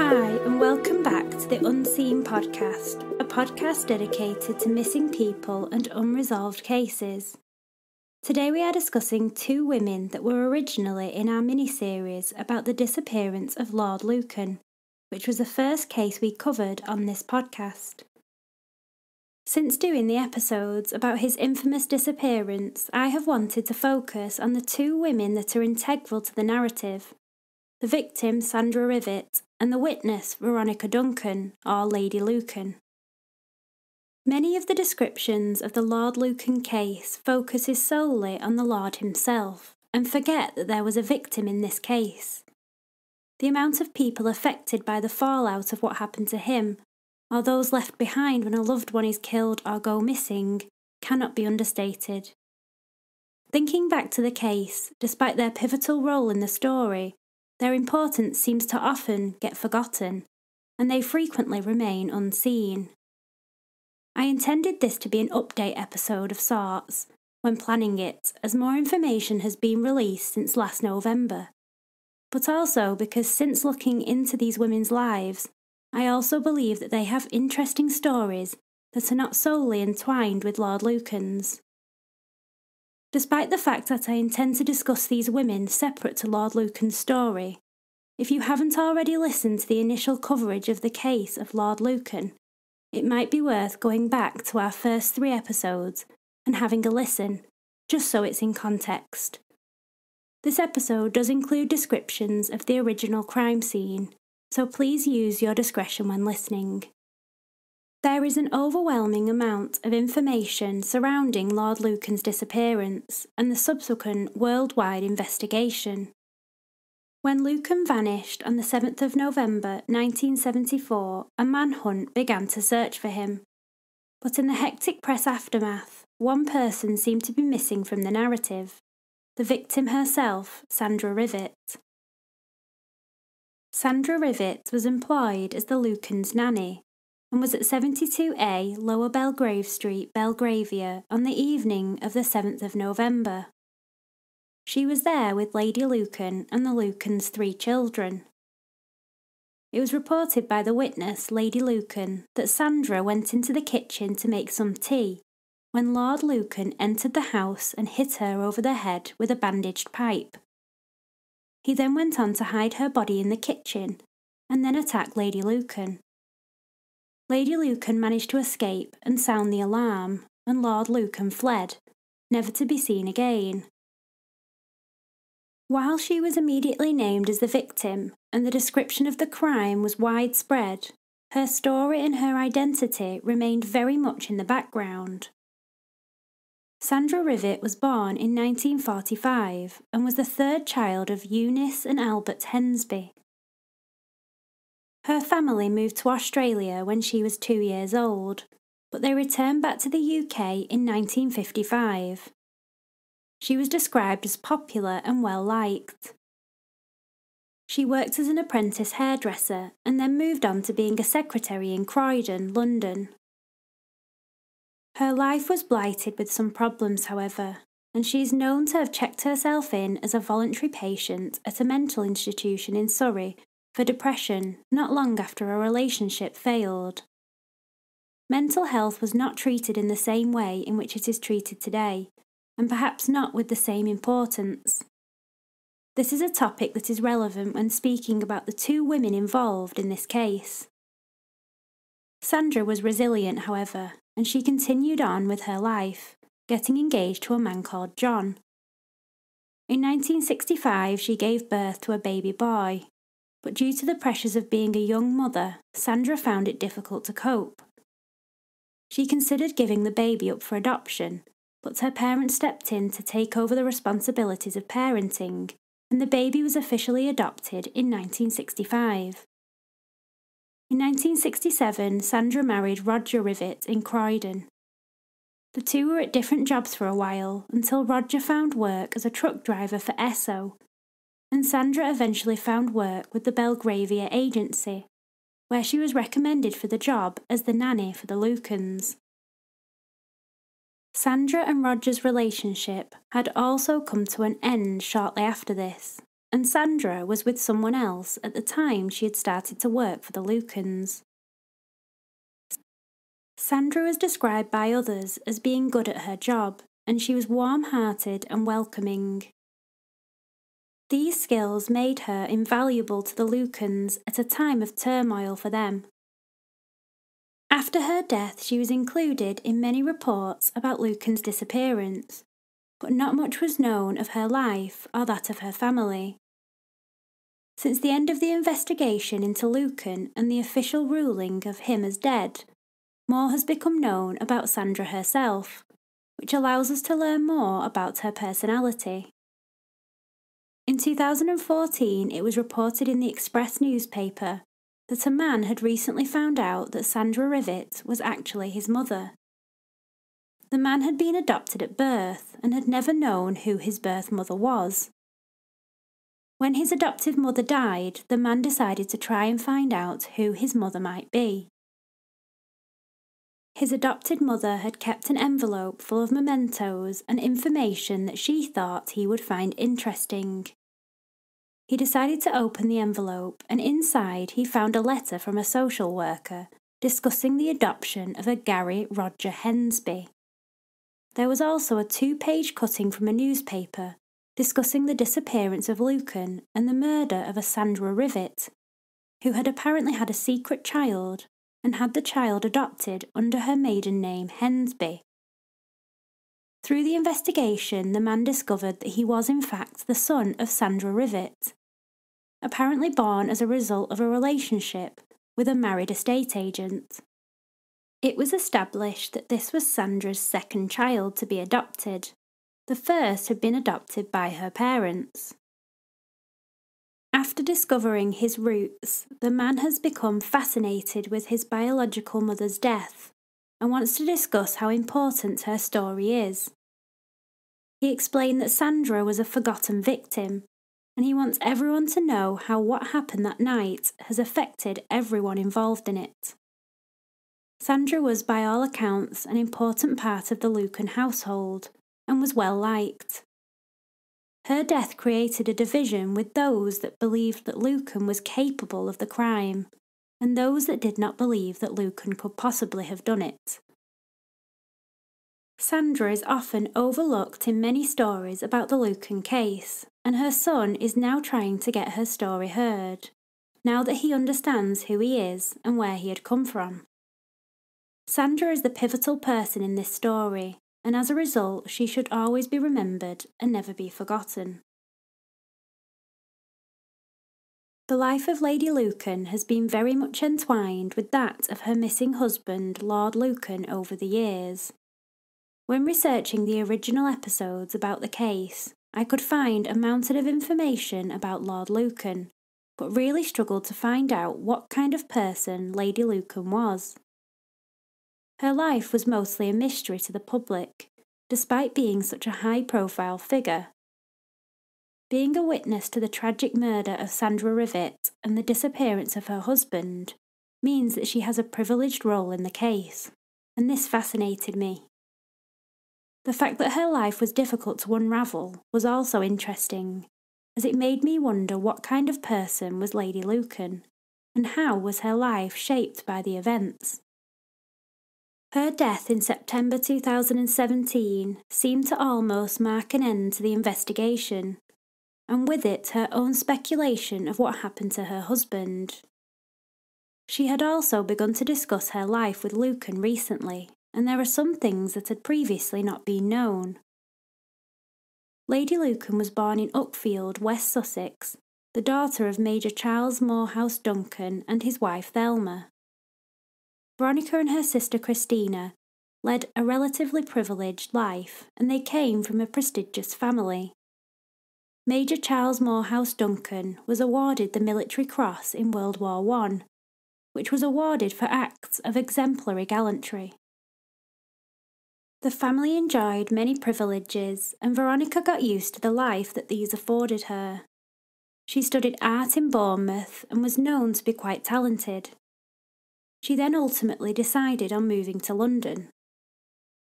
Hi, and welcome back to The Unseen Podcast, a podcast dedicated to missing people and unresolved cases. Today we are discussing two women that were originally in our mini-series about the disappearance of Lord Lucan, which was the first case we covered on this podcast. Since doing the episodes about his infamous disappearance, I have wanted to focus on the two women that are integral to the narrative, the victim Sandra Rivett and the witness Veronica Duncan, or Lady Lucan. Many of the descriptions of the Lord Lucan case focuses solely on the Lord himself, and forget that there was a victim in this case. The amount of people affected by the fallout of what happened to him, or those left behind when a loved one is killed or go missing, cannot be understated. Thinking back to the case, despite their pivotal role in the story, their importance seems to often get forgotten, and they frequently remain unseen. I intended this to be an update episode of sorts, when planning it, as more information has been released since last November, but also because since looking into these women's lives, I also believe that they have interesting stories that are not solely entwined with Lord Lucan's. Despite the fact that I intend to discuss these women separate to Lord Lucan's story, if you haven't already listened to the initial coverage of the case of Lord Lucan, it might be worth going back to our first three episodes and having a listen, just so it's in context. This episode does include descriptions of the original crime scene, so please use your discretion when listening. There is an overwhelming amount of information surrounding Lord Lucan's disappearance and the subsequent worldwide investigation. When Lucan vanished on the 7th of November 1974, a manhunt began to search for him. But in the hectic press aftermath, one person seemed to be missing from the narrative, the victim herself, Sandra Rivett. Sandra Rivett was employed as the Lucan's nanny and was at 72A Lower Belgrave Street, Belgravia on the evening of the 7th of November. She was there with Lady Lucan and the Lucan's three children. It was reported by the witness, Lady Lucan, that Sandra went into the kitchen to make some tea when Lord Lucan entered the house and hit her over the head with a bandaged pipe. He then went on to hide her body in the kitchen, and then attack Lady Lucan. Lady Lucan managed to escape and sound the alarm, and Lord Lucan fled, never to be seen again. While she was immediately named as the victim, and the description of the crime was widespread, her story and her identity remained very much in the background. Sandra Rivett was born in 1945 and was the third child of Eunice and Albert Hensby. Her family moved to Australia when she was 2 years old, but they returned back to the UK in 1955. She was described as popular and well-liked. She worked as an apprentice hairdresser and then moved on to being a secretary in Croydon, London. Her life was blighted with some problems, however, and she is known to have checked herself in as a voluntary patient at a mental institution in Surrey for depression not long after a relationship failed. Mental health was not treated in the same way in which it is treated today, and perhaps not with the same importance. This is a topic that is relevant when speaking about the two women involved in this case. Sandra was resilient, however, and she continued on with her life, getting engaged to a man called John. In 1965, she gave birth to a baby boy, but due to the pressures of being a young mother, Sandra found it difficult to cope. She considered giving the baby up for adoption, but her parents stepped in to take over the responsibilities of parenting, and the baby was officially adopted in 1965. In 1967, Sandra married Roger Rivett in Croydon. The two were at different jobs for a while until Roger found work as a truck driver for Esso, and Sandra eventually found work with the Belgravia agency, where she was recommended for the job as the nanny for the Lucans. Sandra and Roger's relationship had also come to an end shortly after this, and Sandra was with someone else at the time she had started to work for the Lucans. Sandra was described by others as being good at her job, and she was warm-hearted and welcoming. These skills made her invaluable to the Lucans at a time of turmoil for them. After her death, she was included in many reports about Lucan's disappearance, but not much was known of her life or that of her family. Since the end of the investigation into Lucan and the official ruling of him as dead, more has become known about Sandra herself, which allows us to learn more about her personality. In 2014, it was reported in the Express newspaper that a man had recently found out that Sandra Rivett was actually his mother. The man had been adopted at birth and had never known who his birth mother was. When his adoptive mother died, the man decided to try and find out who his mother might be. His adopted mother had kept an envelope full of mementos and information that she thought he would find interesting. He decided to open the envelope, and inside he found a letter from a social worker discussing the adoption of a Gary Roger Hensby. There was also a 2-page cutting from a newspaper discussing the disappearance of Lucan and the murder of a Sandra Rivett, who had apparently had a secret child and had the child adopted under her maiden name Hensby. Through the investigation, the man discovered that he was in fact the son of Sandra Rivett, apparently born as a result of a relationship with a married estate agent. It was established that this was Sandra's second child to be adopted. The first had been adopted by her parents. After discovering his roots, the man has become fascinated with his biological mother's death and wants to discuss how important her story is. He explained that Sandra was a forgotten victim, and he wants everyone to know how what happened that night has affected everyone involved in it. Sandra was, by all accounts, an important part of the Lucan household, and was well liked. Her death created a division with those that believed that Lucan was capable of the crime, and those that did not believe that Lucan could possibly have done it. Sandra is often overlooked in many stories about the Lucan case, and her son is now trying to get her story heard, now that he understands who he is and where he had come from. Sandra is the pivotal person in this story, and as a result, she should always be remembered and never be forgotten. The life of Lady Lucan has been very much entwined with that of her missing husband, Lord Lucan, over the years. When researching the original episodes about the case, I could find a mountain of information about Lord Lucan, but really struggled to find out what kind of person Lady Lucan was. Her life was mostly a mystery to the public, despite being such a high-profile figure. Being a witness to the tragic murder of Sandra Rivett and the disappearance of her husband means that she has a privileged role in the case, and this fascinated me. The fact that her life was difficult to unravel was also interesting, as it made me wonder what kind of person was Lady Lucan, and how was her life shaped by the events. Her death in September 2017 seemed to almost mark an end to the investigation, and with it her own speculation of what happened to her husband. She had also begun to discuss her life with Lucan recently, and there are some things that had previously not been known. Lady Lucan was born in Uckfield, West Sussex, the daughter of Major Charles Morehouse Duncan and his wife Thelma. Veronica and her sister Christina led a relatively privileged life, and they came from a prestigious family. Major Charles Morehouse Duncan was awarded the Military Cross in World War I, which was awarded for acts of exemplary gallantry. The family enjoyed many privileges, and Veronica got used to the life that these afforded her. She studied art in Bournemouth and was known to be quite talented. She then ultimately decided on moving to London.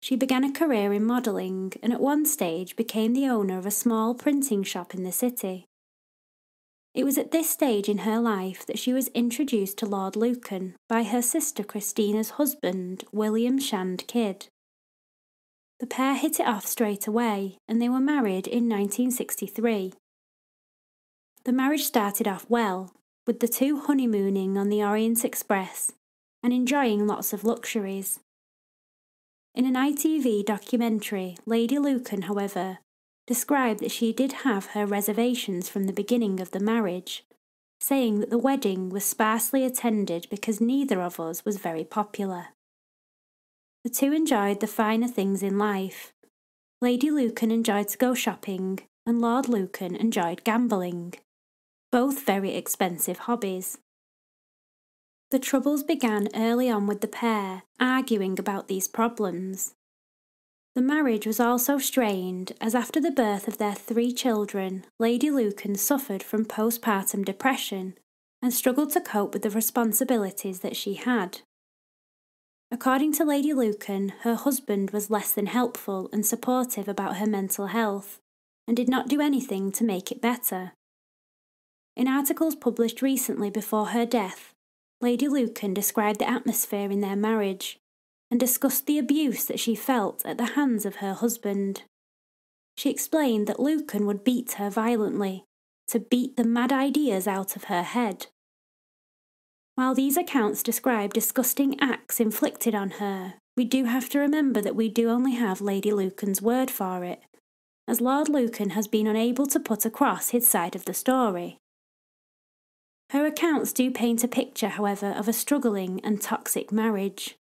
She began a career in modelling, and at one stage became the owner of a small printing shop in the city, It was at this stage in her life that she was introduced to Lord Lucan by her sister Christina's husband, William Shand Kidd. The pair hit it off straight away, and they were married in 1963. The marriage started off well, with the two honeymooning on the Orient Express and enjoying lots of luxuries. In an ITV documentary, Lady Lucan, however, described that she did have her reservations from the beginning of the marriage, saying that the wedding was sparsely attended because neither of us was very popular. The two enjoyed the finer things in life. Lady Lucan enjoyed to go shopping, and Lord Lucan enjoyed gambling, both very expensive hobbies. The troubles began early on with the pair arguing about these problems. The marriage was also strained, as after the birth of their three children, Lady Lucan suffered from postpartum depression and struggled to cope with the responsibilities that she had. According to Lady Lucan, her husband was less than helpful and supportive about her mental health and did not do anything to make it better. In articles published recently before her death, Lady Lucan described the atmosphere in their marriage and discussed the abuse that she felt at the hands of her husband. She explained that Lucan would beat her violently, to beat the mad ideas out of her head. While these accounts describe disgusting acts inflicted on her, we do have to remember that we do only have Lady Lucan's word for it, as Lord Lucan has been unable to put across his side of the story. Her accounts do paint a picture, however, of a struggling and toxic marriage.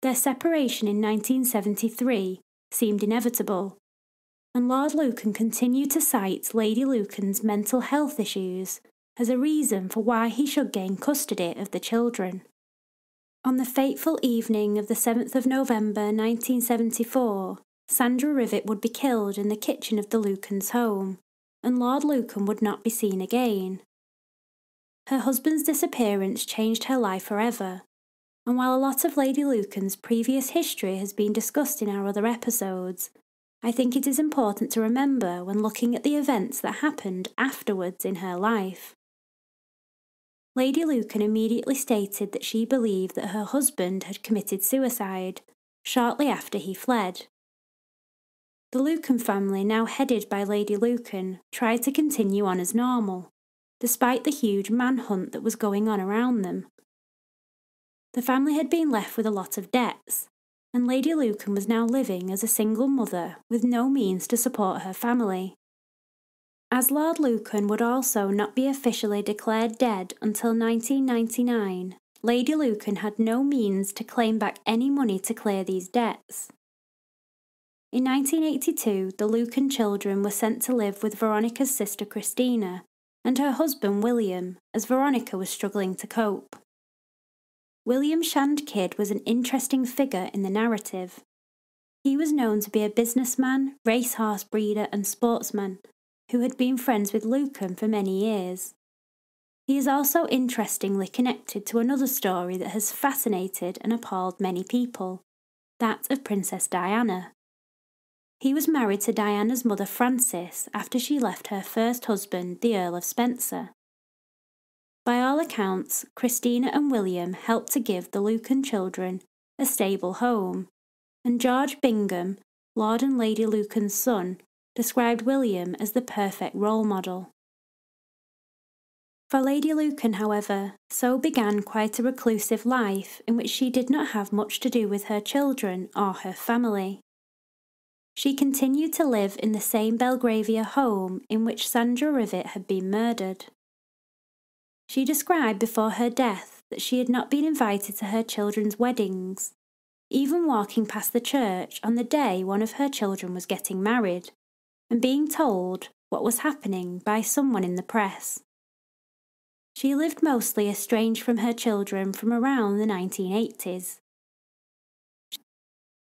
Their separation in 1973 seemed inevitable, and Lord Lucan continued to cite Lady Lucan's mental health issues as a reason for why he should gain custody of the children. On the fateful evening of the 7th of November 1974, Sandra Rivett would be killed in the kitchen of the Lucans' home, and Lord Lucan would not be seen again. Her husband's disappearance changed her life forever, and while a lot of Lady Lucan's previous history has been discussed in our other episodes, I think it is important to remember when looking at the events that happened afterwards in her life. Lady Lucan immediately stated that she believed that her husband had committed suicide shortly after he fled. The Lucan family, now headed by Lady Lucan, tried to continue on as normal, despite the huge manhunt that was going on around them. The family had been left with a lot of debts, and Lady Lucan was now living as a single mother with no means to support her family. As Lord Lucan would also not be officially declared dead until 1999, Lady Lucan had no means to claim back any money to clear these debts. In 1982, the Lucan children were sent to live with Veronica's sister Christina and her husband William, as Veronica was struggling to cope. William Shand Kidd was an interesting figure in the narrative. He was known to be a businessman, racehorse breeder and sportsman who had been friends with Lucan for many years. He is also interestingly connected to another story that has fascinated and appalled many people, that of Princess Diana. He was married to Diana's mother Frances after she left her first husband, the Earl of Spencer. By all accounts, Christina and William helped to give the Lucan children a stable home, and George Bingham, Lord and Lady Lucan's son, described William as the perfect role model. For Lady Lucan, however, so began quite a reclusive life in which she did not have much to do with her children or her family. She continued to live in the same Belgravia home in which Sandra Rivett had been murdered. She described before her death that she had not been invited to her children's weddings, even walking past the church on the day one of her children was getting married, and being told what was happening by someone in the press. She lived mostly estranged from her children from around the 1980s.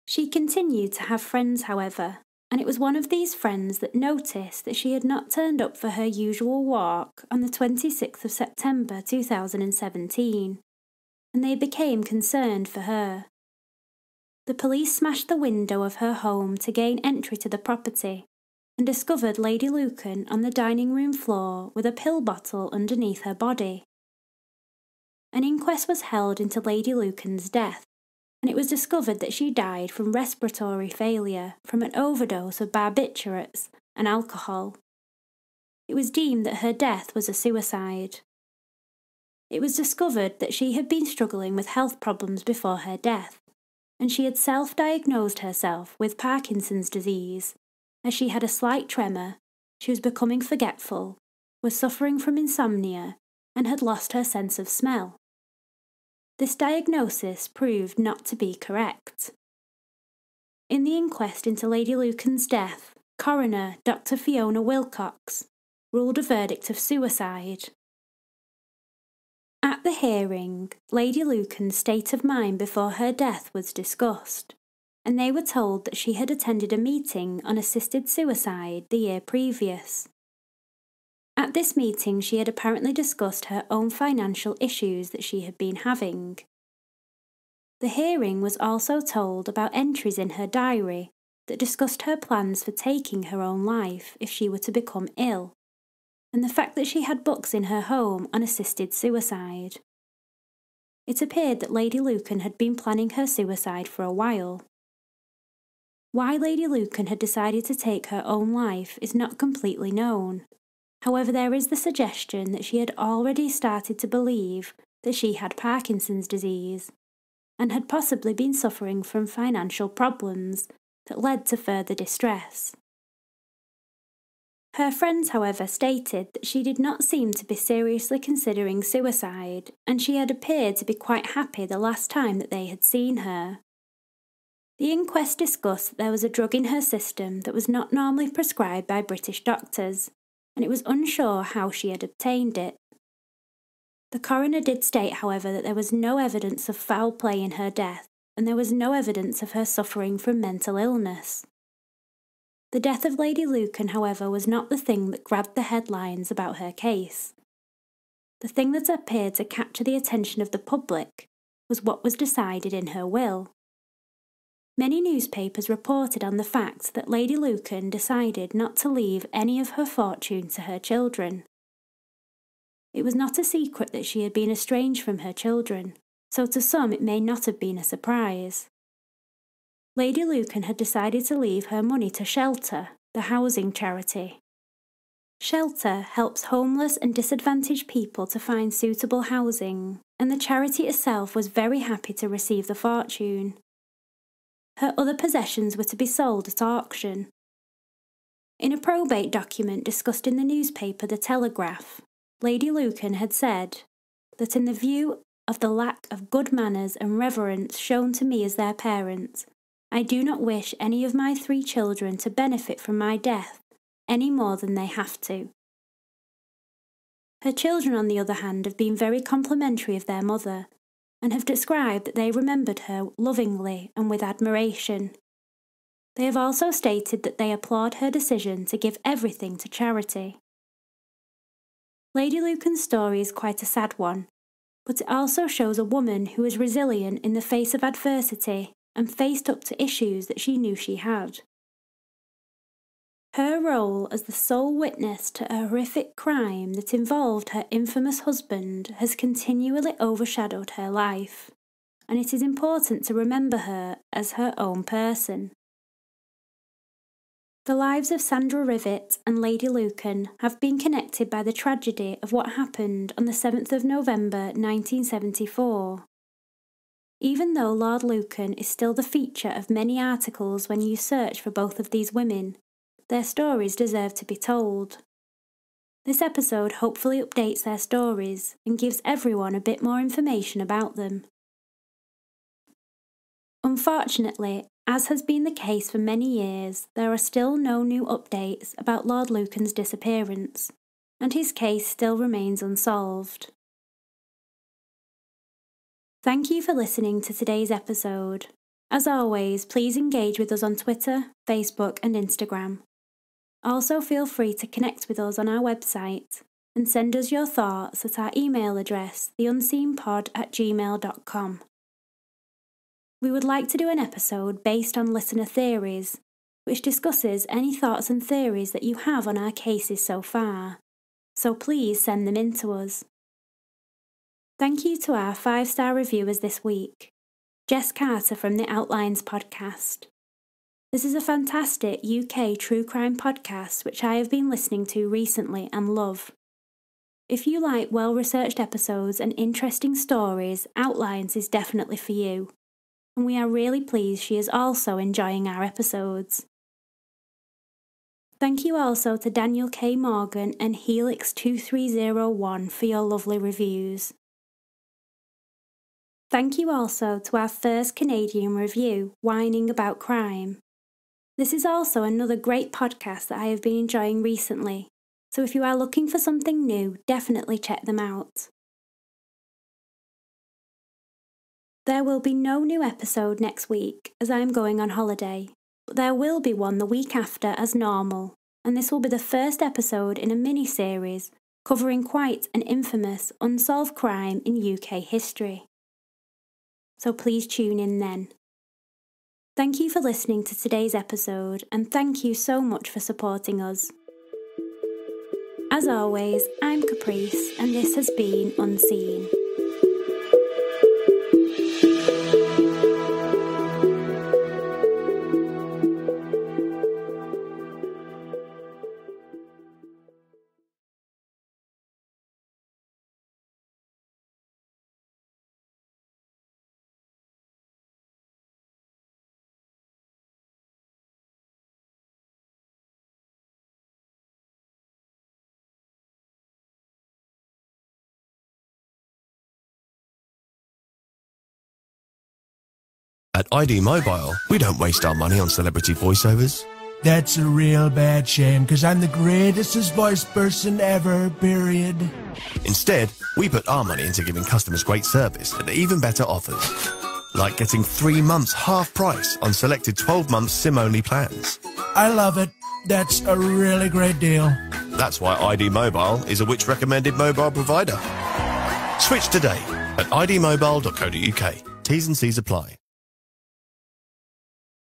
She continued to have friends, however, and it was one of these friends that noticed that she had not turned up for her usual walk on the 26th of September 2017, and they became concerned for her. The police smashed the window of her home to gain entry to the property, and discovered Lady Lucan on the dining room floor with a pill bottle underneath her body. An inquest was held into Lady Lucan's death, and it was discovered that she died from respiratory failure from an overdose of barbiturates and alcohol. It was deemed that her death was a suicide. It was discovered that she had been struggling with health problems before her death, and she had self-diagnosed herself with Parkinson's disease, as she had a slight tremor, she was becoming forgetful, was suffering from insomnia, and had lost her sense of smell. This diagnosis proved not to be correct. In the inquest into Lady Lucan's death, coroner Dr. Fiona Wilcox ruled a verdict of suicide. At the hearing, Lady Lucan's state of mind before her death was discussed, and they were told that she had attended a meeting on assisted suicide the year previous. At this meeting, she had apparently discussed her own financial issues that she had been having. The hearing was also told about entries in her diary that discussed her plans for taking her own life if she were to become ill, and the fact that she had books in her home on assisted suicide. It appeared that Lady Lucan had been planning her suicide for a while. Why Lady Lucan had decided to take her own life is not completely known. However, there is the suggestion that she had already started to believe that she had Parkinson's disease and had possibly been suffering from financial problems that led to further distress. Her friends, however, stated that she did not seem to be seriously considering suicide, and she had appeared to be quite happy the last time that they had seen her. The inquest discussed that there was a drug in her system that was not normally prescribed by British doctors, and it was unsure how she had obtained it. The coroner did state, however, that there was no evidence of foul play in her death, and there was no evidence of her suffering from mental illness. The death of Lady Lucan, however, was not the thing that grabbed the headlines about her case. The thing that appeared to capture the attention of the public was what was decided in her will. Many newspapers reported on the fact that Lady Lucan decided not to leave any of her fortune to her children. It was not a secret that she had been estranged from her children, so to some it may not have been a surprise. Lady Lucan had decided to leave her money to Shelter, the housing charity. Shelter helps homeless and disadvantaged people to find suitable housing, and the charity itself was very happy to receive the fortune. Her other possessions were to be sold at auction. In a probate document discussed in the newspaper The Telegraph, Lady Lucan had said that in the view of the lack of good manners and reverence shown to me as their parent, I do not wish any of my three children to benefit from my death any more than they have to. Her children, on the other hand, have been very complimentary of their mother, and have described that they remembered her lovingly and with admiration. They have also stated that they applaud her decision to give everything to charity. Lady Lucan's story is quite a sad one, but it also shows a woman who was resilient in the face of adversity and faced up to issues that she knew she had. Her role as the sole witness to a horrific crime that involved her infamous husband has continually overshadowed her life, and it is important to remember her as her own person. The lives of Sandra Rivett and Lady Lucan have been connected by the tragedy of what happened on the 7th of November 1974. Even though Lord Lucan is still the feature of many articles when you search for both of these women, their stories deserve to be told. This episode hopefully updates their stories and gives everyone a bit more information about them. Unfortunately, as has been the case for many years, there are still no new updates about Lord Lucan's disappearance, and his case still remains unsolved. Thank you for listening to today's episode. As always, please engage with us on Twitter, Facebook, and Instagram. Also feel free to connect with us on our website and send us your thoughts at our email address theunseenpod@gmail.com. We would like to do an episode based on listener theories, which discusses any thoughts and theories that you have on our cases so far, so please send them in to us. Thank you to our 5-star reviewers this week, Jess Carter from the Outlines podcast. This is a fantastic UK true crime podcast which I have been listening to recently and love. If you like well-researched episodes and interesting stories, Outlines is definitely for you, and we are really pleased she is also enjoying our episodes. Thank you also to Daniel K. Morgan and Helix2301 for your lovely reviews. Thank you also to our first Canadian review, Whining About Crime. This is also another great podcast that I have been enjoying recently, so if you are looking for something new, definitely check them out. There will be no new episode next week, as I am going on holiday, but there will be one the week after as normal, and this will be the first episode in a mini-series covering quite an infamous unsolved crime in UK history. So please tune in then. Thank you for listening to today's episode, and thank you so much for supporting us. As always, I'm Caprice, and this has been Unseen. At ID Mobile, we don't waste our money on celebrity voiceovers. That's a real bad shame, because I'm the greatest voice person ever, period. Instead, we put our money into giving customers great service and even better offers. Like getting 3 months half price on selected 12-month SIM-only plans. I love it. That's a really great deal. That's why ID Mobile is a Which recommended mobile provider. Switch today at idmobile.co.uk. T's and C's apply.